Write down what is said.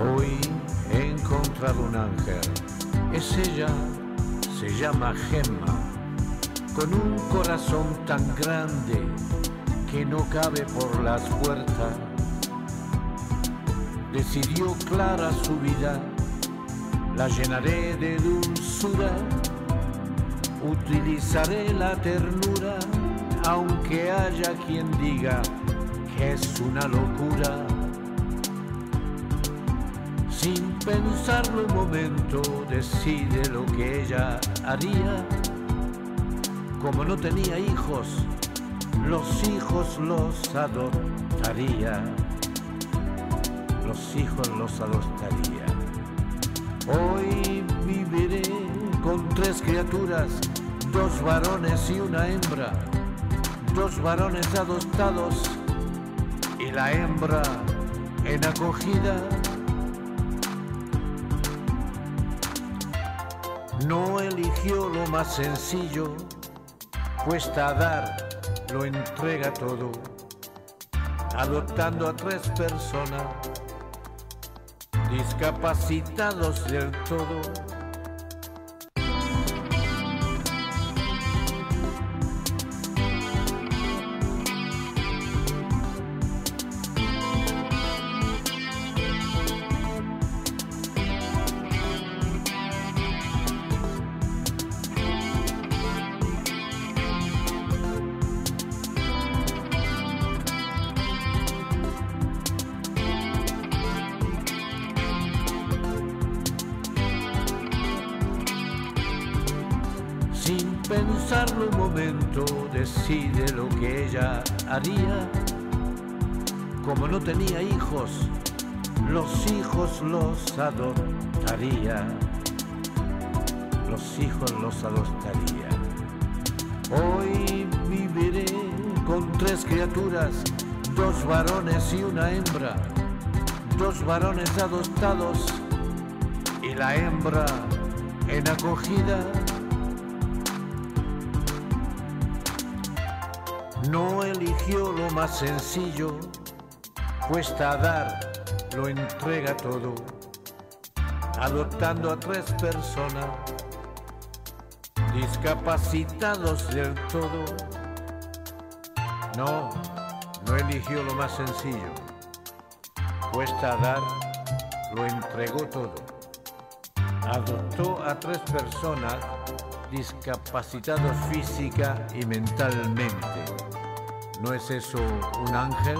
Hoy he encontrado un ángel, es ella, se llama Gemma, con un corazón tan grande que no cabe por las puertas. Decidió clara su vida, la llenaré de dulzura, utilizaré la ternura, aunque haya quien diga que es una locura. Sin pensarlo un momento, decide lo que ella haría. Como no tenía hijos, los hijos los adoptaría. Los hijos los adoptaría. Hoy viviré con 3 criaturas, 2 varones y una hembra. 2 varones adoptados y la hembra en acogida. No eligió lo más sencillo, cuesta a dar, lo entrega todo, adoptando a 3 personas, discapacitados del todo. Sin pensarlo un momento, decide lo que ella haría. Como no tenía hijos, los hijos los adoptaría. Los hijos los adoptaría. Hoy viviré con 3 criaturas, 2 varones y una hembra. 2 varones adoptados y la hembra en acogida. No eligió lo más sencillo, cuesta a dar, lo entrega todo, adoptando a 3 personas, discapacitados del todo. No, no eligió lo más sencillo, cuesta a dar, lo entregó todo, adoptó a 3 personas, discapacitados física y mentalmente. ¿No es eso un ángel?